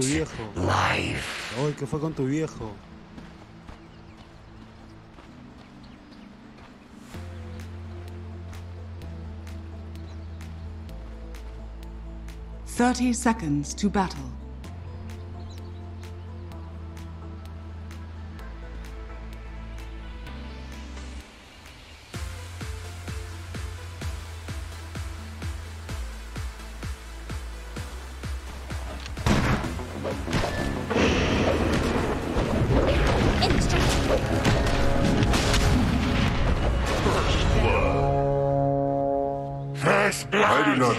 tu viejo. Oye, ¿qué fue con tu viejo? Thirty seconds to battle.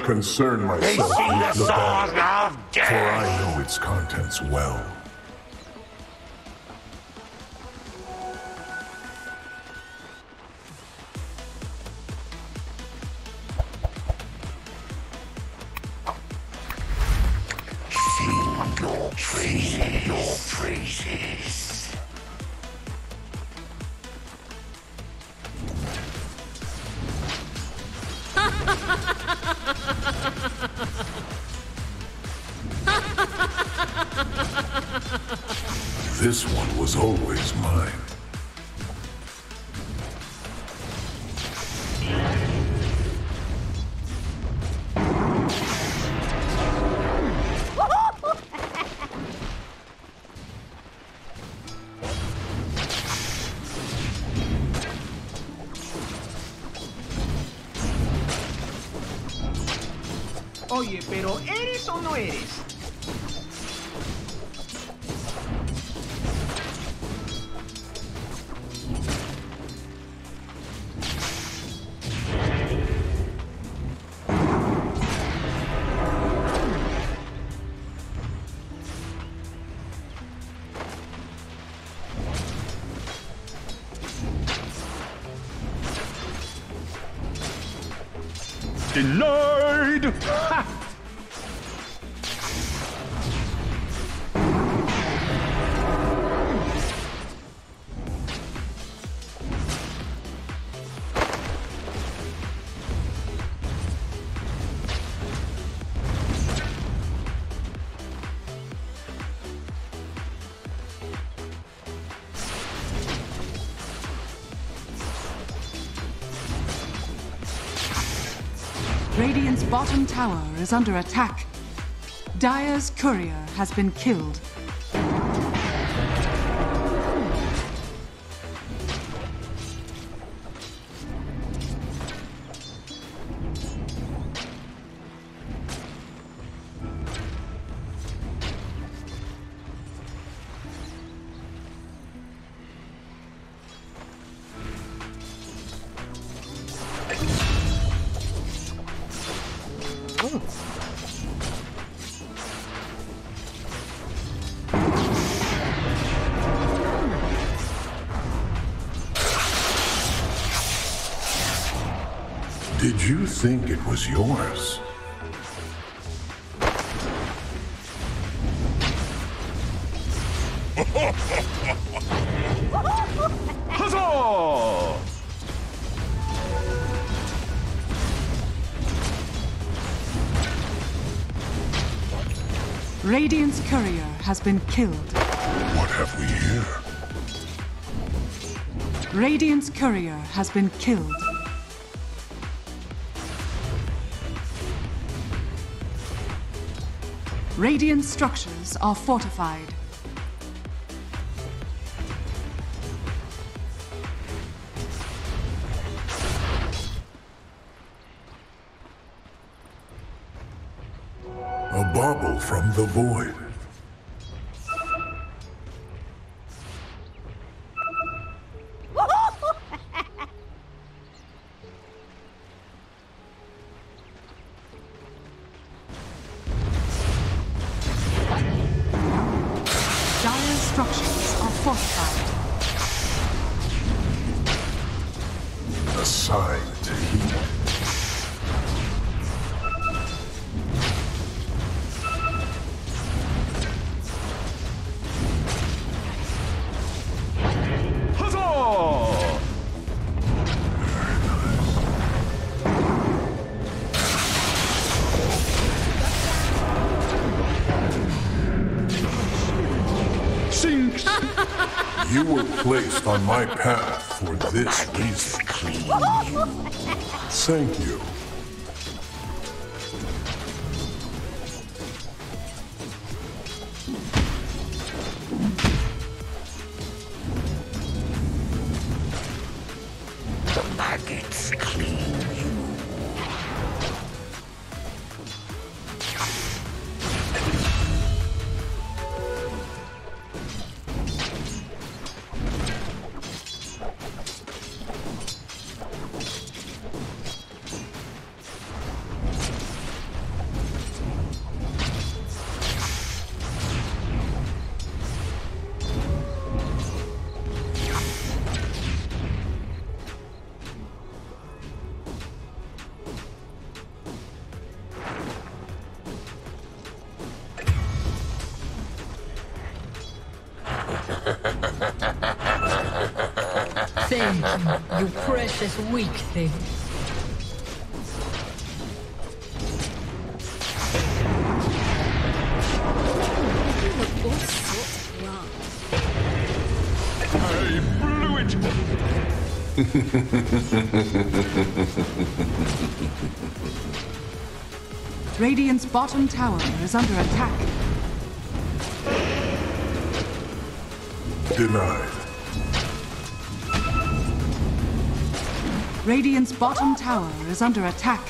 Concern myself with the ball, for I know its contents well. This one was always mine. Oye, pero ¿eres o no eres? Denied! Ha! Radiant's bottom tower is under attack. Dire's courier has been killed. Did you think it was yours? Huzzah! Radiant's courier has been killed. What have we here? Radiant's courier has been killed. Radiant structures are fortified. A bauble from the void. Structures are fortified. A sign to heal. Huzzah! Very nice. You were placed on my path for this reason. Thank you. You precious weak thing. I blew it! Radiant's bottom tower is under attack. Denied. Radiant's bottom tower is under attack.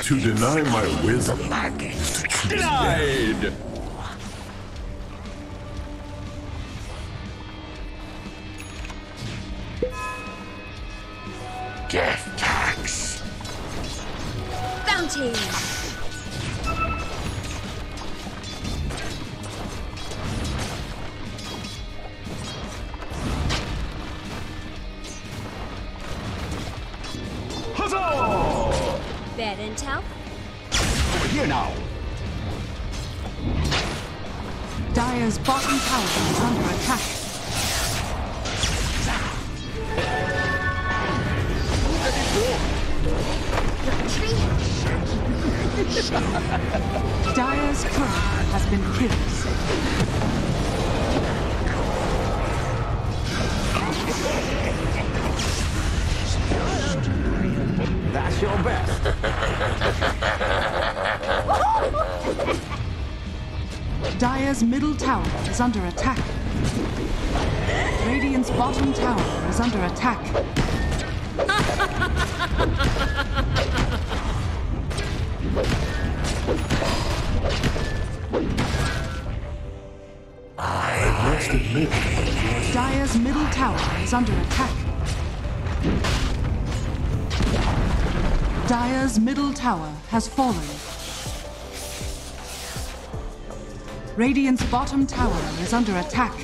To deny my wisdom is to choose death. Dire's bottom tower is under attack. Dire's turret has been killed. That's your best. Dire's middle tower is under attack. Radiant's bottom tower is under attack. I must admit. Dire's middle tower is under attack. Dire's middle tower has fallen. Radiant's bottom tower is under attack.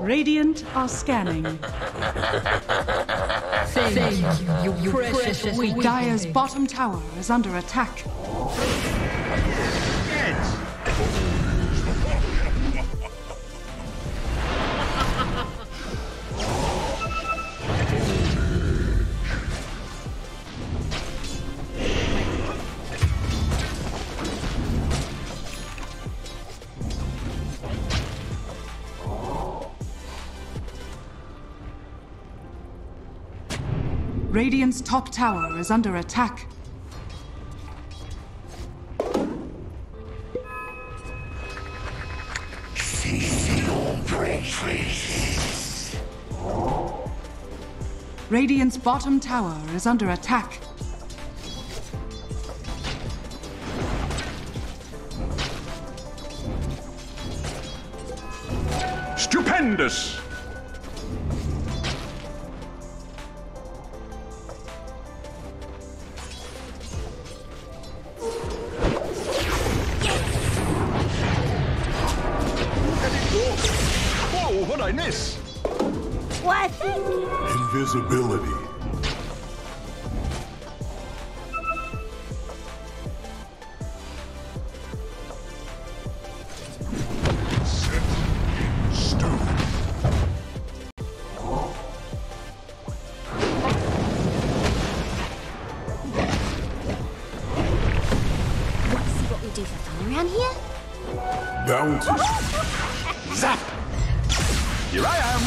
Radiant are scanning. Thank you, precious weak. Dire's bottom tower is under attack. Radiant's top tower is under attack. Radiant's bottom tower is under attack. Stupendous! Shyness. What? Invisibility. Zap! Here I am!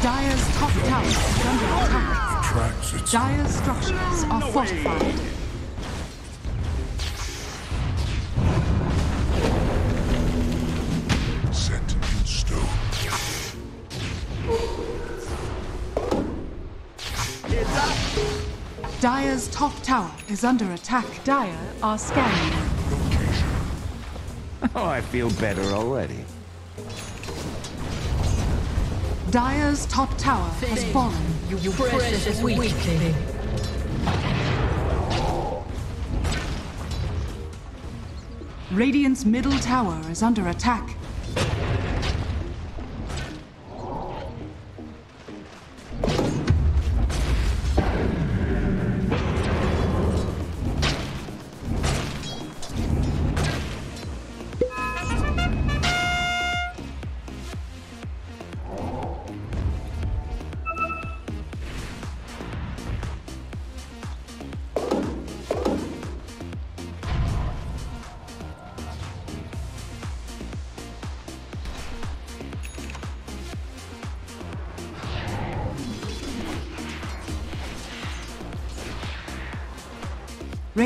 Dire's top tower is under attack. Dire's structures are fortified. Dire's top tower is under attack. Dire are scanning. Oh, I feel better already. Dire's top tower has fallen. You precious weakling. Radiant's middle tower is under attack.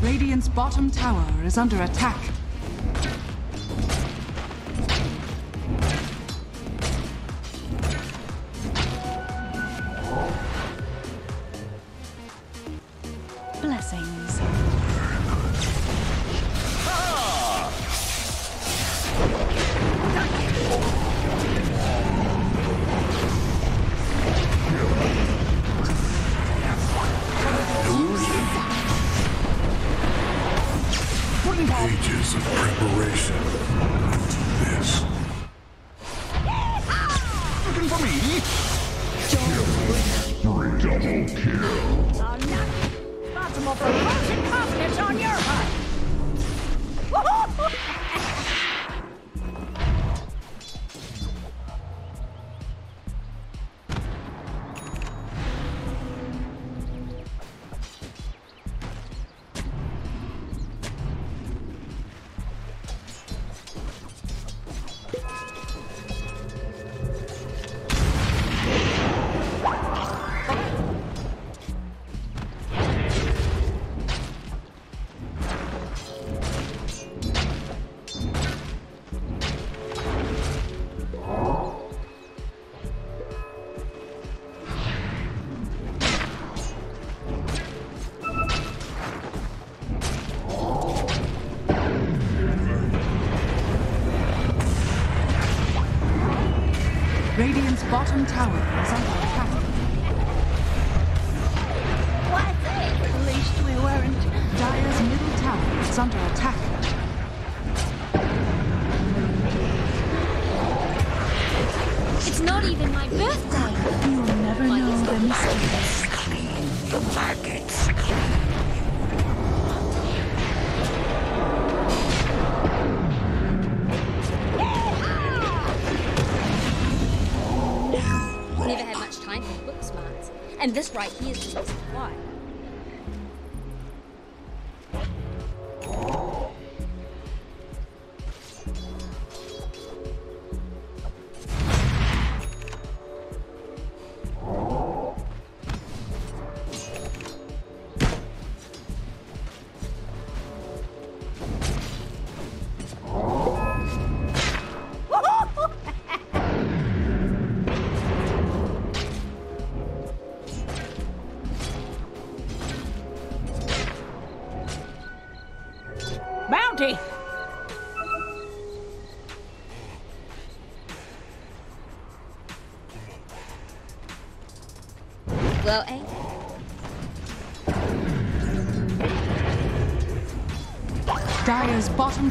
Radiant's bottom tower is under attack. Blessings. Ages of preparation to this. Looking for me? Killing. Double kill. Responsible for broken confidence on your part. Radiant's bottom tower is under attack. What? At least we weren't. Dire's middle tower is under attack. It's not even my birthday. You'll never know the mysteries. Clean the markets. never had much time for book smarts. And this right here is just why. Well, eh? Dire's bottom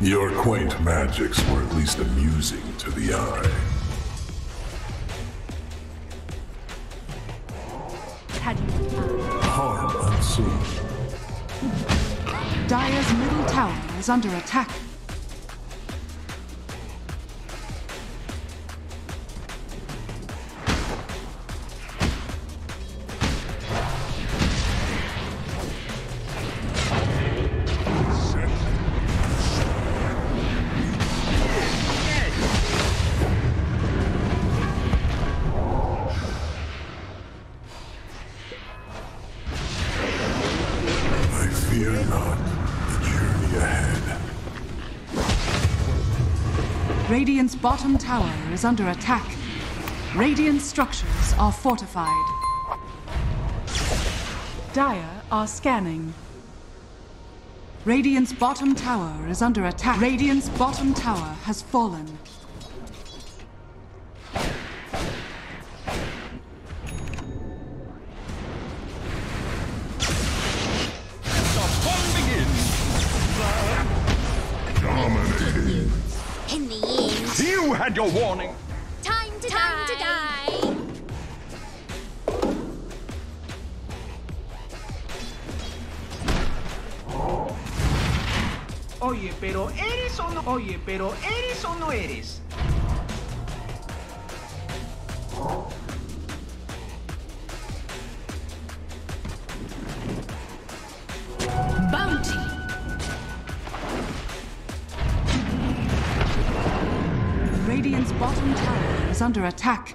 Your quaint magics were at least amusing to the eye. Harm unseen. Dire's middle tower is under attack. Radiant's bottom tower is under attack. Radiant structures are fortified. Dire are scanning. Radiant's bottom tower is under attack. Radiant's bottom tower has fallen. Your warning. Time to die. Oye, pero eres o no eres. Bottom tower is under attack.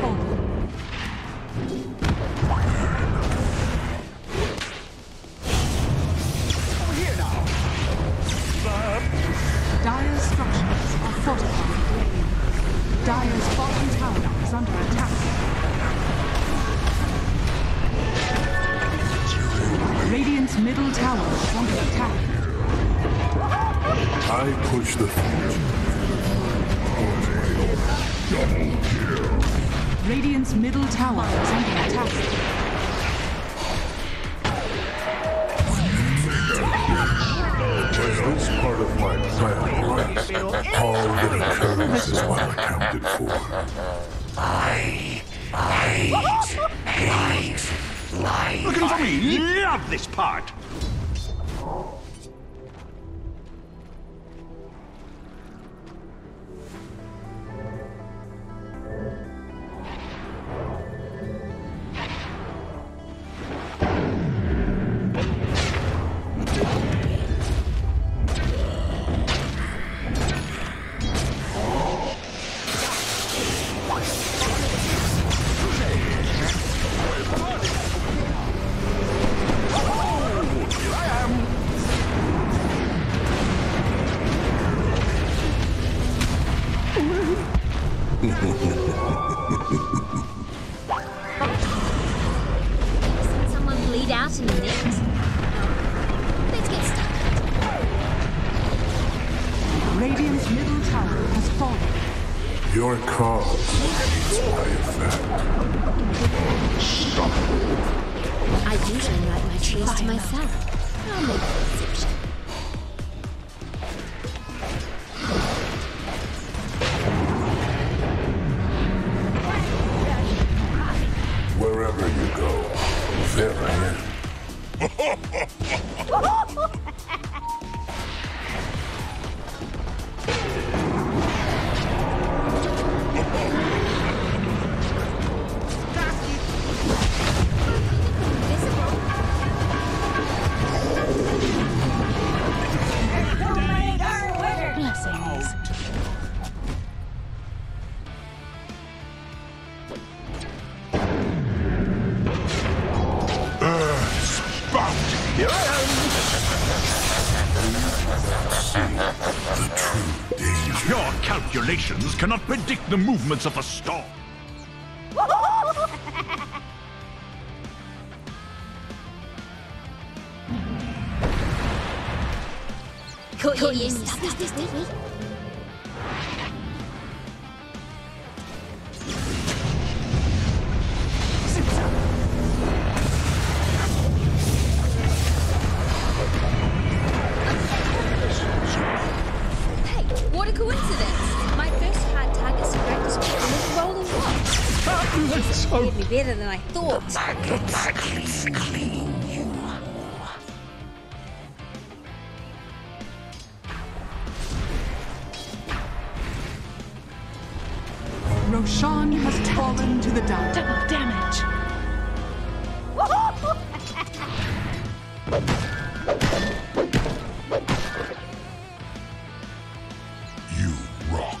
fallen. Over here now. Dire's structures are fortified. Dire's bottom tower is under attack. Radiant's middle tower is under attack. I push the future. Radiant's middle tower is under attack. Was this part of my plan? All the occurrences were accounted for. Light. Looking for me? Love this part. Cannot predict the movements of a storm. Could you stop this thing? Better than I thought. The clean you. Roshan has fallen to the dark. Double damage. You rock.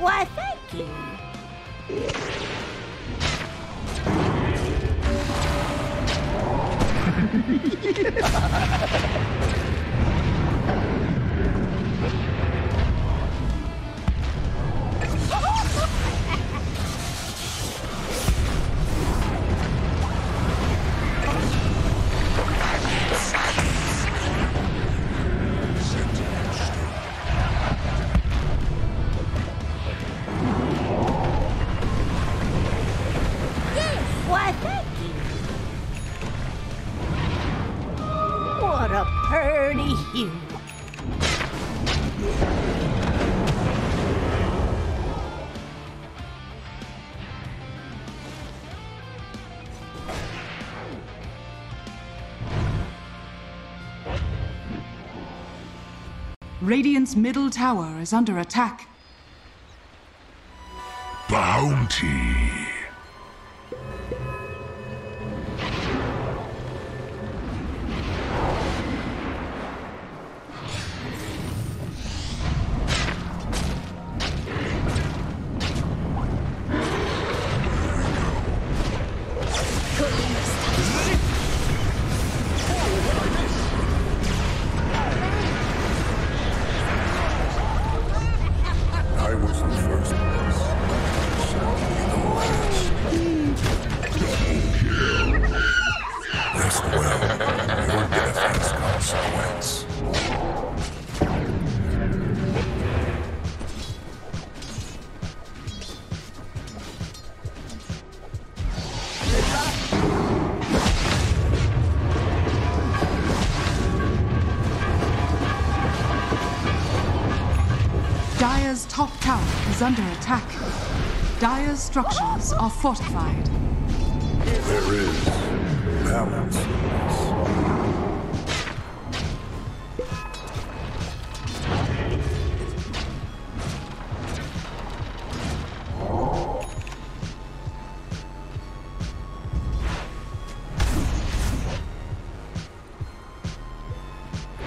Why, thank you. Radiant's middle tower is under attack. bounty. Dire's top tower is under attack. Dire's structures are fortified. There is balance.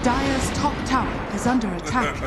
Dire's top tower is under attack.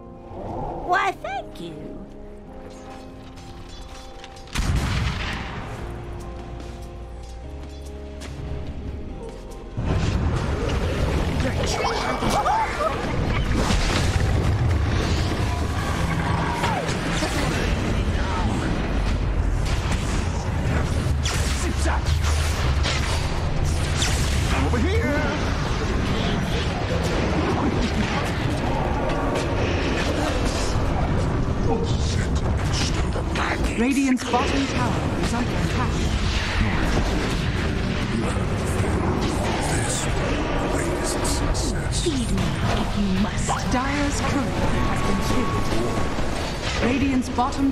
Why, thank you. Radiant's bottom tower is under attack. This greatest success. Feed me if you must. Dire's crew has been killed. Radiant's bottom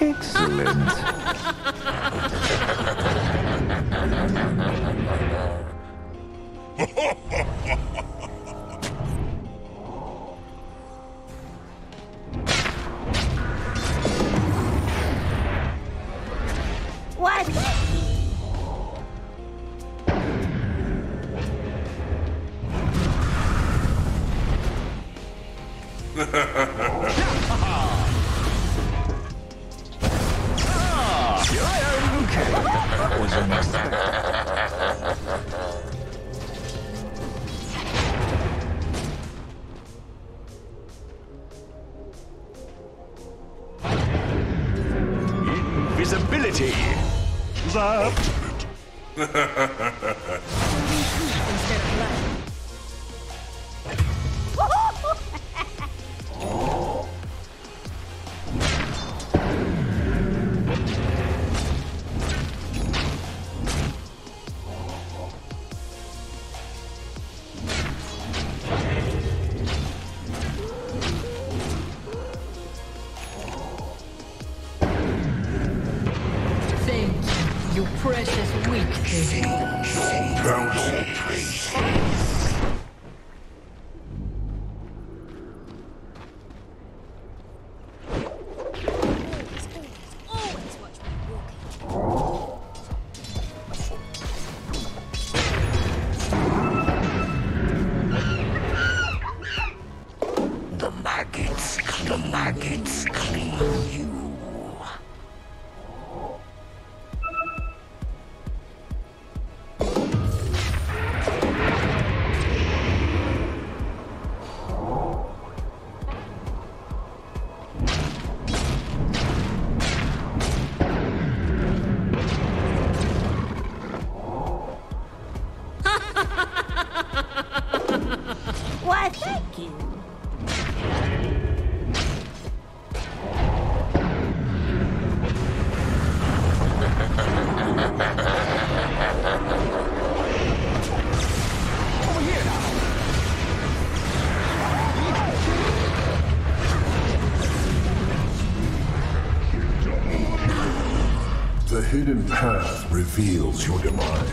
Excellent. What? Invisibility. The maggots clean you. The hidden path reveals your demise.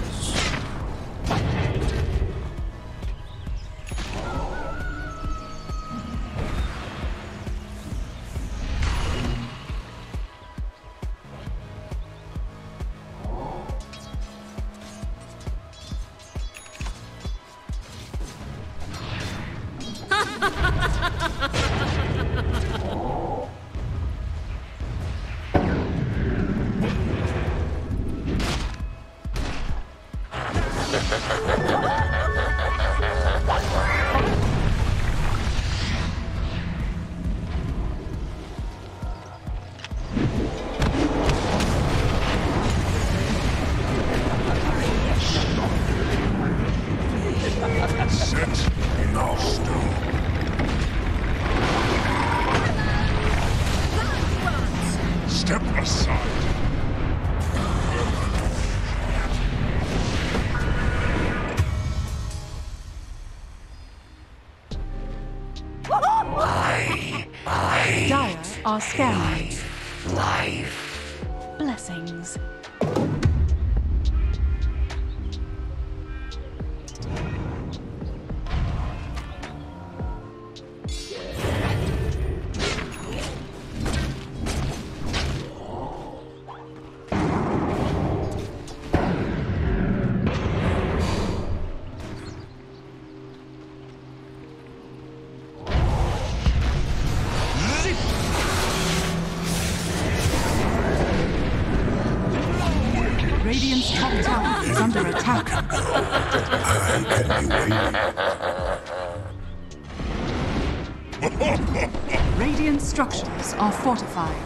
Radiant structures are fortified.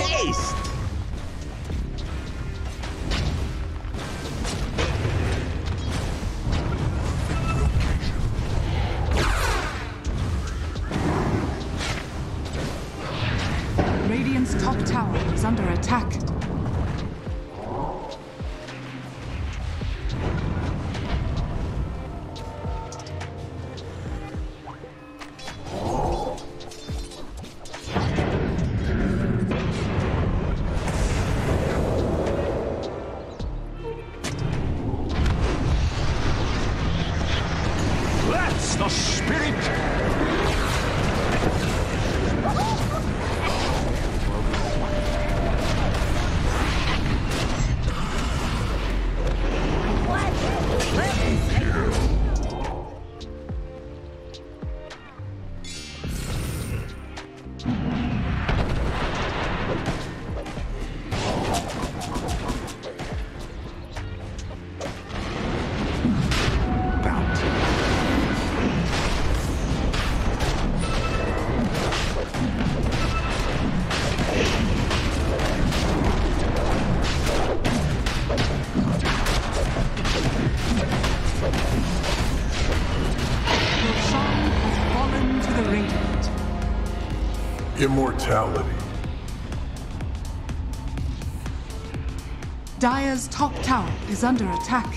Haste! Immortality. Dire's top tower is under attack.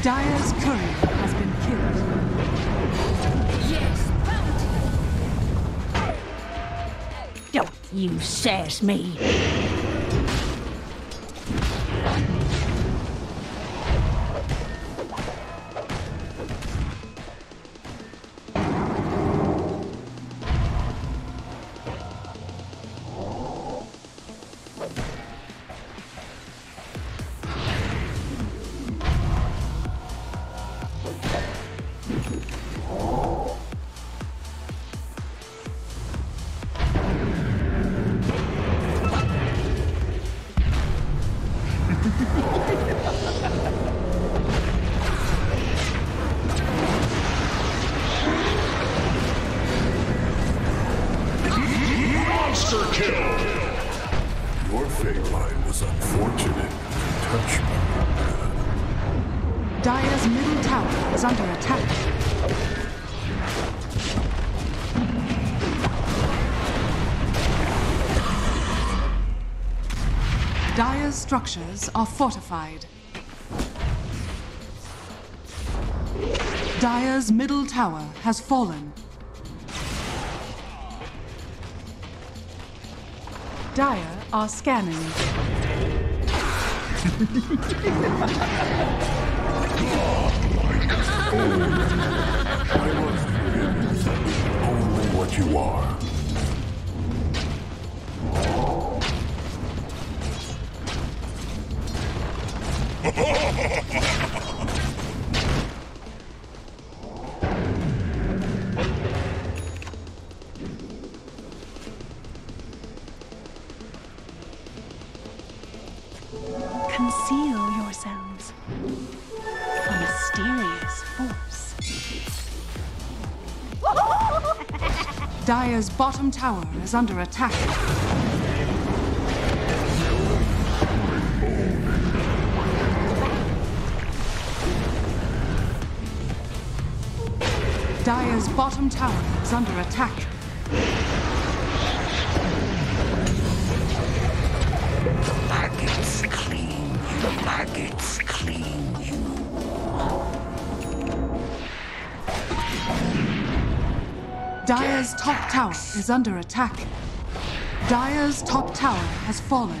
Dire's courier has been killed. Yes, don't you sass me. Your fate line was unfortunate to touch me. Dire's middle tower is under attack. Dire's structures are fortified. Dire's middle tower has fallen. Dire are scanning. Only what you are. Conceal yourselves from a mysterious force. Dire's bottom tower is under attack. Dire's bottom tower is under attack. Maggots clean you. Maggots clean you. Dire's top tower is under attack. Dire's top tower has fallen.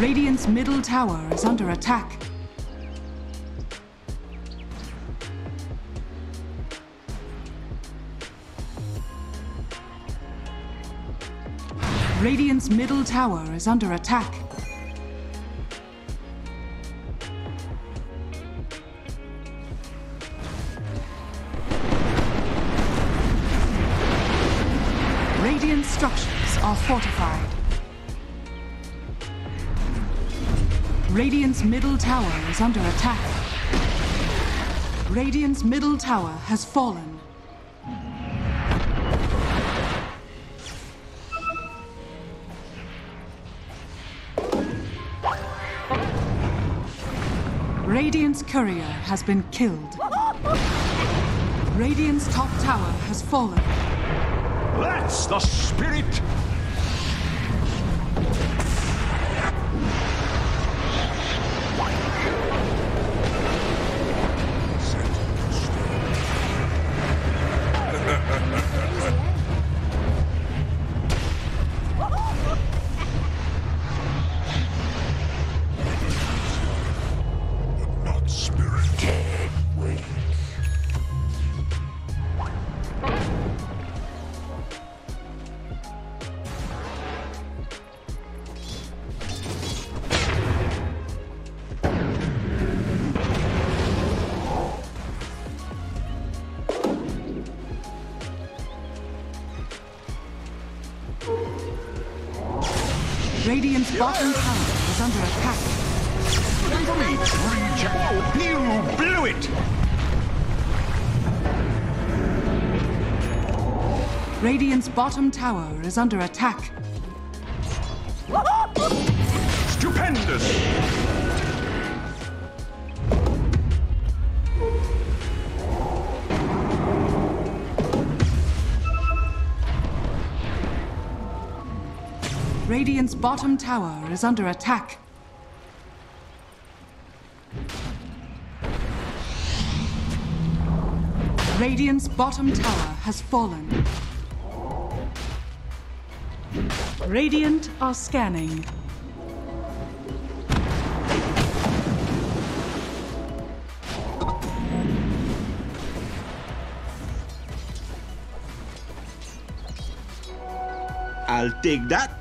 Radiant's middle tower is under attack. Radiant's middle tower is under attack. Radiant structures are fortified. Radiant's middle tower is under attack. Radiant's middle tower has fallen. Radiant's courier has been killed. Radiant's top tower has fallen. That's the spirit! Radiant's bottom tower is under attack. You blew it! Radiant's bottom tower is under attack. Stupendous! Radiant's bottom tower is under attack. Radiant's bottom tower has fallen. Radiant are scanning. I'll take that.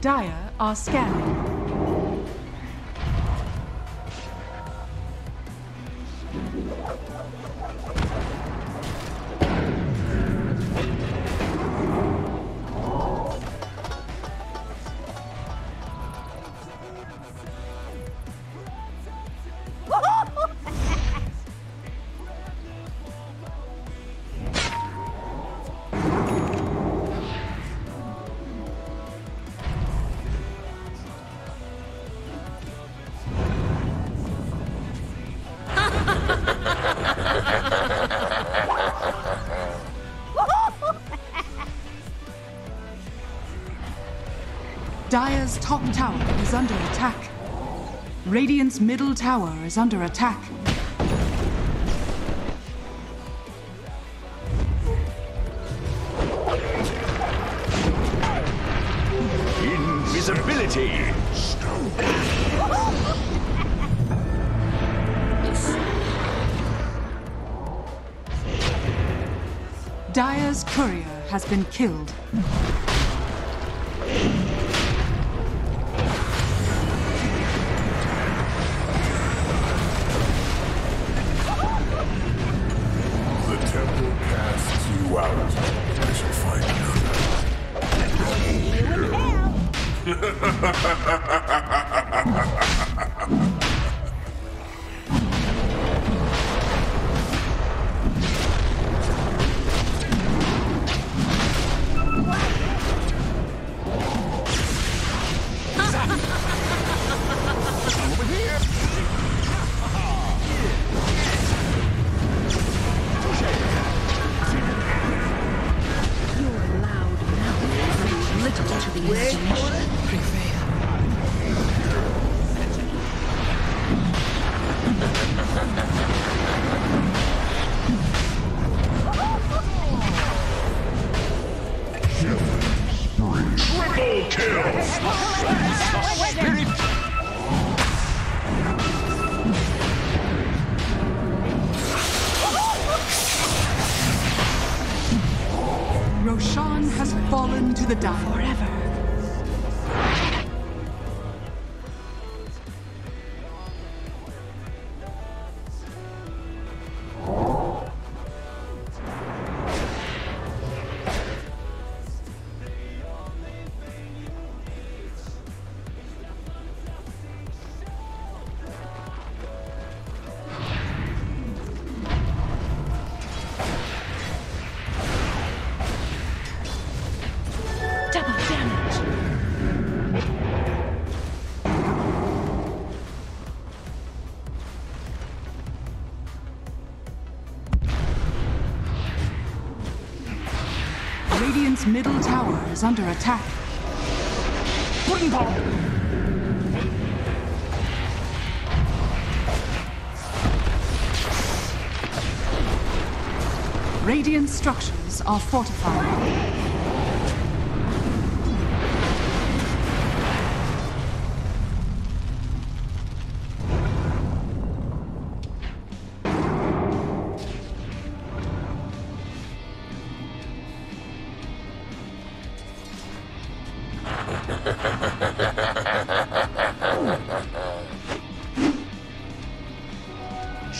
Dire are scanning. Dire's top tower is under attack. Radiant's middle tower is under attack. Invisibility! Dire's courier has been killed. Little to the imagination prevail. Roshan has fallen to the dark forever. Radiant's middle tower is under attack. Wooden ball! Radiant structures are fortified.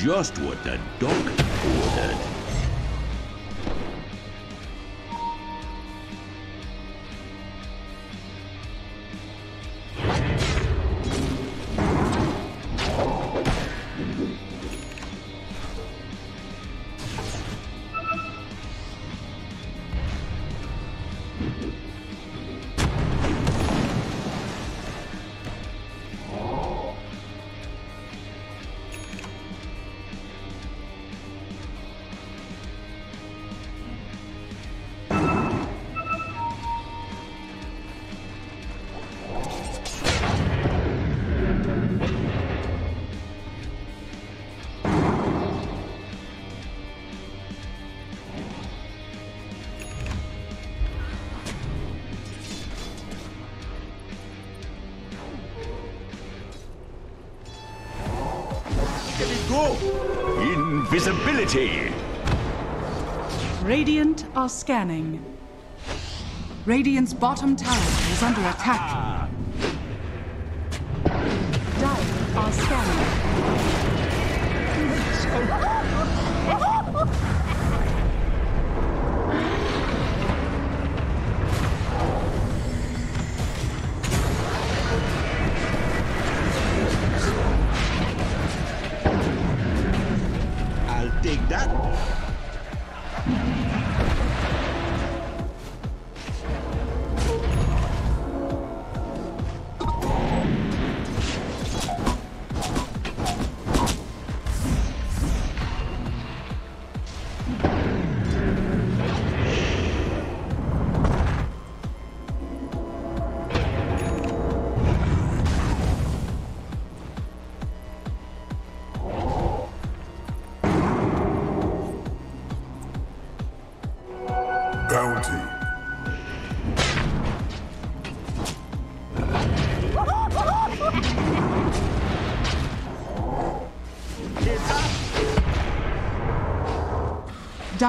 Just what the dog ordered. Go! Invisibility! Radiant are scanning. Radiant's bottom tower is under attack. Dire are scanning.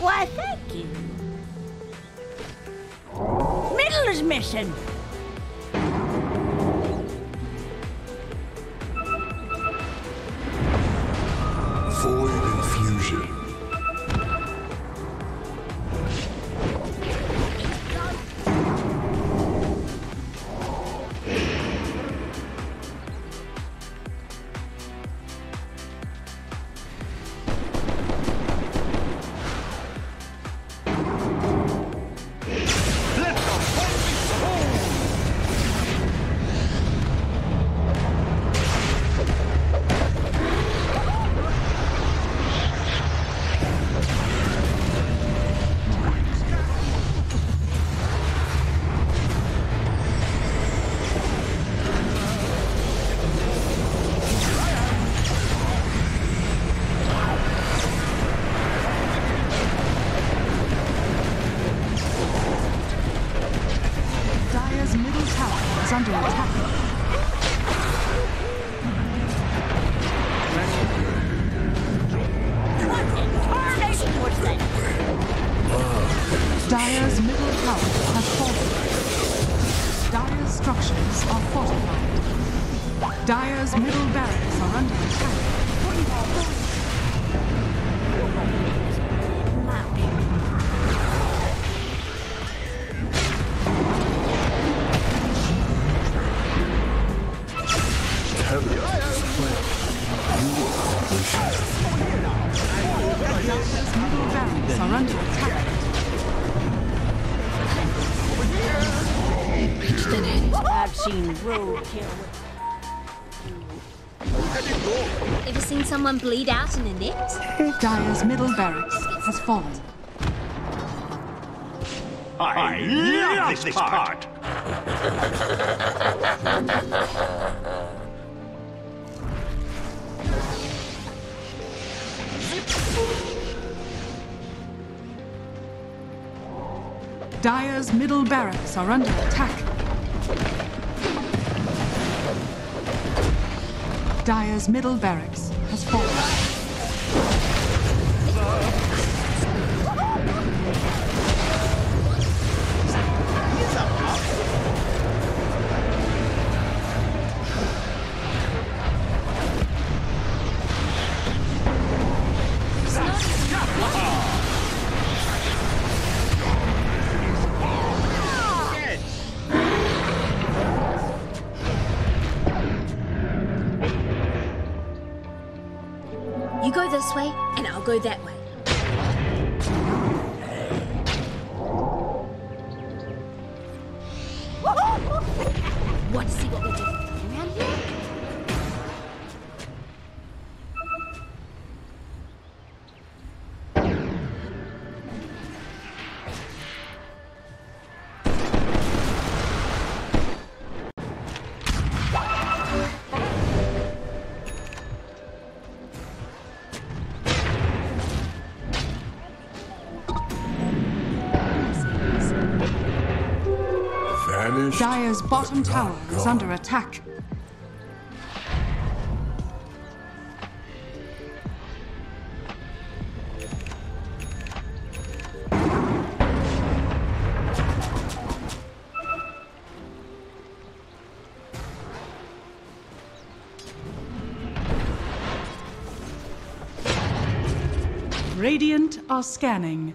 Why, thank you. Middle is missing. Void infusion. Dire's middle tower has fallen. Dire's structures are fortified. Dire's middle barracks are under attack. Heaviest plan. Dire's middle barracks are under attack. I've seen roadkill. Ever seen someone bleed out in a net? Dire's middle barracks has fallen. I love this part. Dire's middle barracks are under attack. Dire's middle barracks has fallen. This way, and I'll go that way. Want to see what we do around Dire's bottom tower is under attack. Radiant are scanning.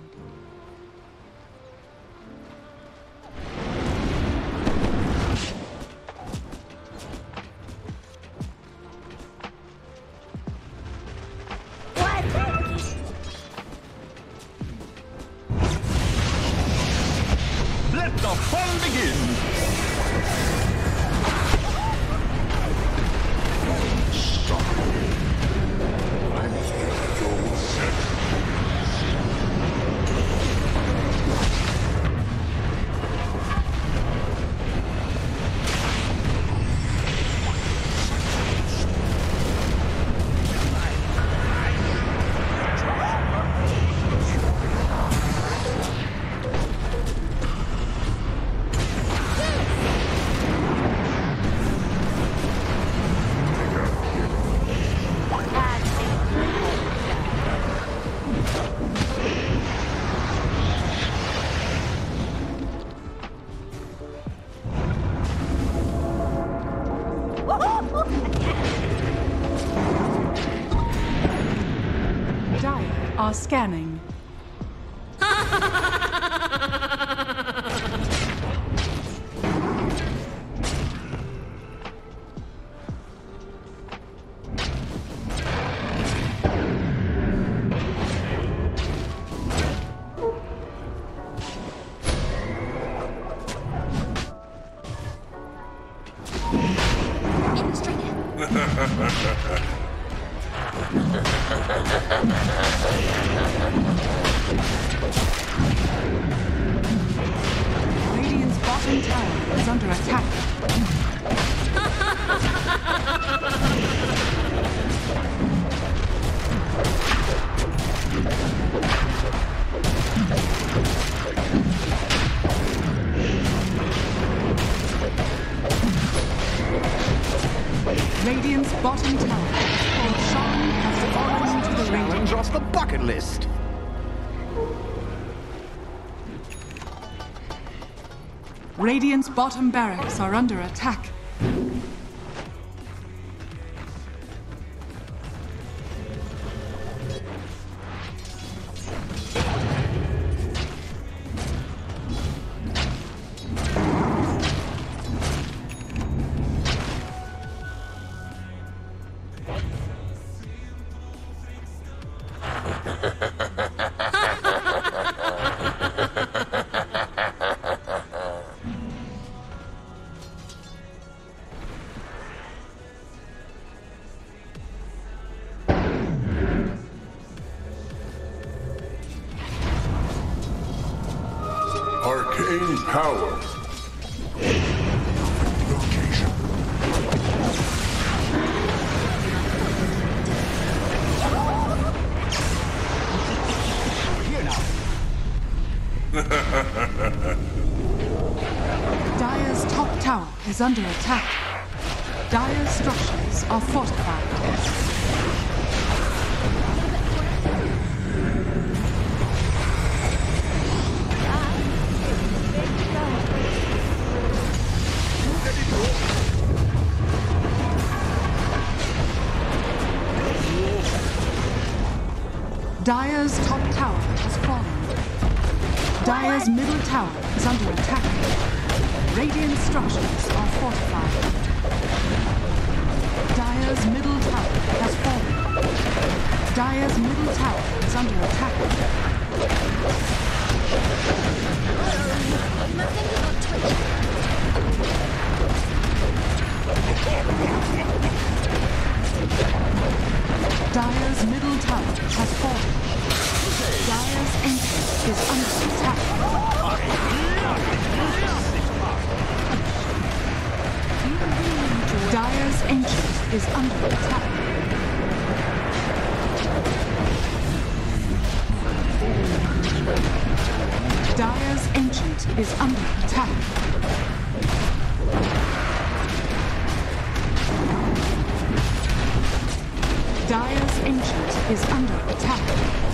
Dire are scanning. Radiant's bottom tower has fallen to the Radiant. Challenge off the bucket list. Radiant's bottom barracks are under attack. Arcane power. Location. Here now. Dire's top tower is under attack. Dire's structures are fortified. Dire's top tower has fallen. Dire's middle tower is under attack. Radiant structures are fortified. Dire's middle tower has fallen. Dire's middle tower is under attack. Dire's middle tower has fallen. Dire's entrance is under attack. Dire's entrance is under attack. Dire's entrance is under attack. Dire's ancient is under attack.